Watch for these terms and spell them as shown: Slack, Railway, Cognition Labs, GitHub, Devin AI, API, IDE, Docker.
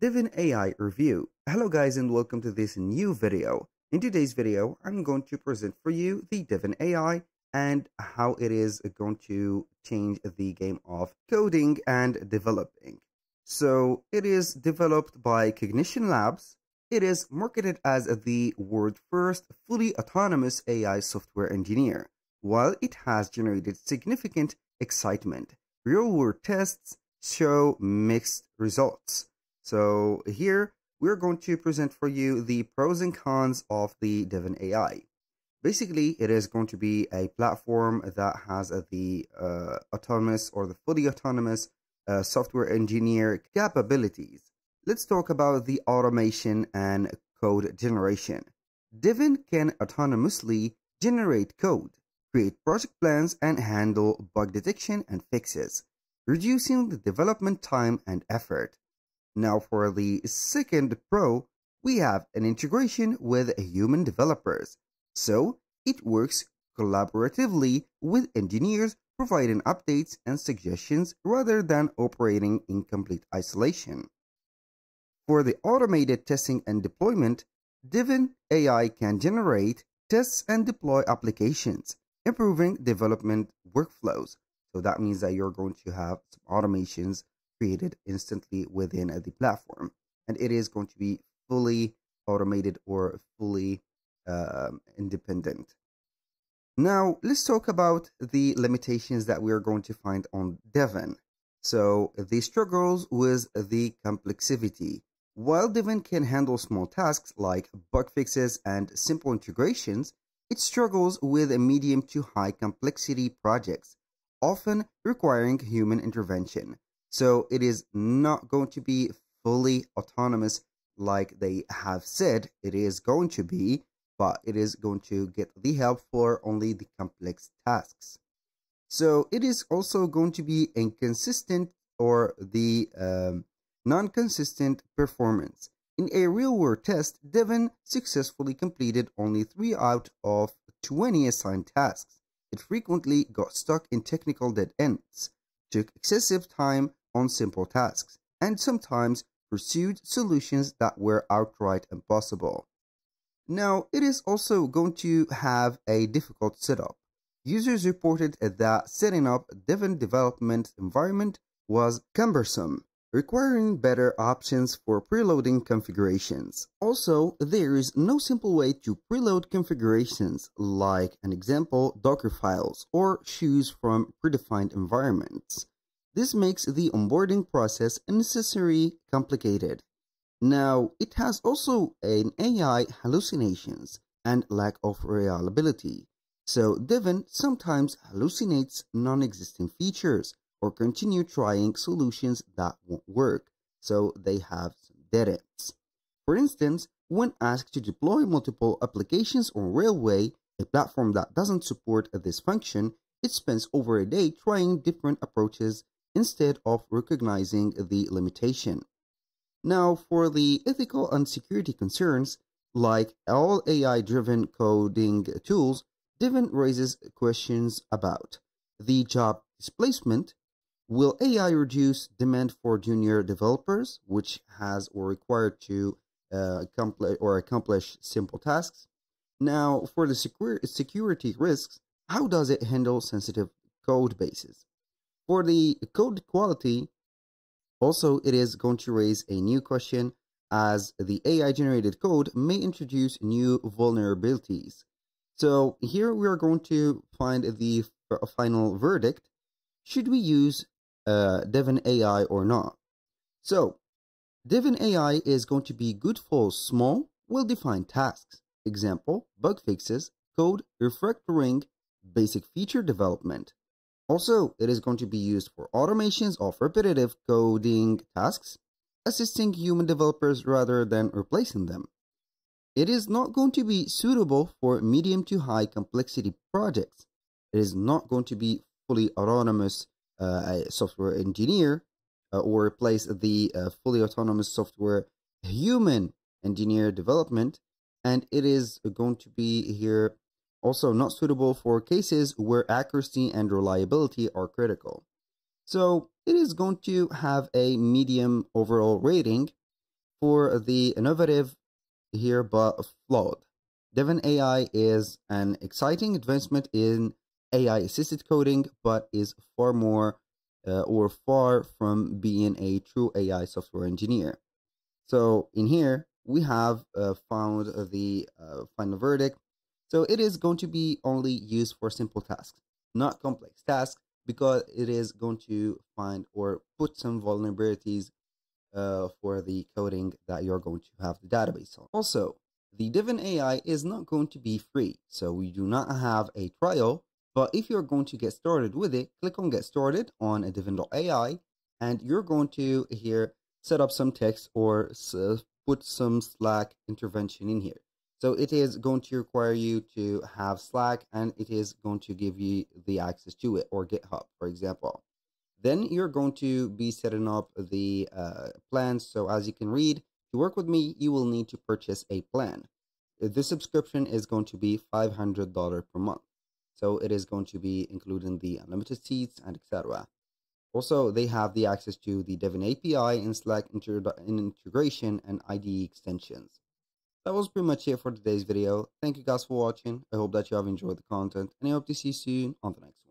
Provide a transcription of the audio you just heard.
Devin AI review. Hello guys and welcome to this new video. In today's video, I'm going to present for you the Devin AI and how it is going to change the game of coding and developing. So it is developed by Cognition Labs. It is marketed as the world-first fully autonomous AI software engineer. While it has generated significant excitement, real-world tests show mixed results. So here we're going to present for you the pros and cons of the Devin AI. Basically, it is going to be a platform that has the autonomous or the fully autonomous software engineer capabilities. Let's talk about the automation and code generation. Devin can autonomously generate code, create project plans, and handle bug detection and fixes, reducing the development time and effort. Now for the second pro, we have an integration with human developers. So it works collaboratively with engineers, providing updates and suggestions rather than operating in complete isolation. For the automated testing and deployment, Devin AI can generate tests and deploy applications, improving development workflows. So that means that you're going to have some automations created instantly within the platform, and it is going to be fully automated or fully independent. Now let's talk about the limitations that we are going to find on Devin. So the struggles with the complexity. While Devin can handle small tasks like bug fixes and simple integrations, it struggles with medium to high complexity projects, often requiring human intervention. So it is not going to be fully autonomous like they have said it is going to be, but it is going to get the help for only the complex tasks. So it is also going to be inconsistent or the non-consistent performance. In a real-world test, Devin successfully completed only 3 out of 20 assigned tasks. It frequently got stuck in technical dead ends, took excessive time on simple tasks, and sometimes pursued solutions that were outright impossible. Now, it is also going to have a difficult setup. Users reported that setting up Devin development environment was cumbersome, requiring better options for preloading configurations. Also, there is no simple way to preload configurations, like an example Docker files, or choose from predefined environments. This makes the onboarding process unnecessarily complicated. Now, it has also an AI hallucinations and lack of reliability. So Devin sometimes hallucinates non-existent features, or continue trying solutions that won't work, so they have some dead ends. For instance, when asked to deploy multiple applications on Railway, a platform that doesn't support this function, it spends over a day trying different approaches instead of recognizing the limitation. Now, for the ethical and security concerns, like all AI-driven coding tools, Devin raises questions about the job displacement. Will AI reduce demand for junior developers, which has or required to accomplish simple tasks? Now, for the security risks, how does it handle sensitive code bases? For the code quality, also it is going to raise a new question, as the AI-generated code may introduce new vulnerabilities. So here we are going to find the final verdict. Should we use Devin AI or not? So, Devin AI is going to be good for small, well-defined tasks. Example, bug fixes, code refactoring, basic feature development. Also, it is going to be used for automations of repetitive coding tasks, assisting human developers rather than replacing them. It is not going to be suitable for medium to high complexity projects. It is not going to be fully autonomous software engineer or replace the fully autonomous software human engineer development, and it is going to be here also not suitable for cases where accuracy and reliability are critical. So it is going to have a medium overall rating. for the innovative here but flawed. Devin AI is an exciting advancement in AI-assisted coding, but is far more or far from being a true AI software engineer. So in here, we have found the final verdict. So it is going to be only used for simple tasks, not complex tasks, because it is going to find or put some vulnerabilities for the coding that you're going to have the database on. Also, the Devin AI is not going to be free, so we do not have a trial. But if you're going to get started with it, click on Get Started on a Devin.ai, and you're going to here set up some text or put some Slack intervention in here. So it is going to require you to have Slack, and it is going to give you the access to it, or GitHub, for example. Then you're going to be setting up the plans. So as you can read, to work with me, you will need to purchase a plan. The subscription is going to be $500 per month. So it is going to be including the unlimited seats and etc. Also, they have the access to the Devin API and Slack integration and IDE extensions. That was pretty much it for today's video. Thank you guys for watching. I hope that you have enjoyed the content, and I hope to see you soon on the next one.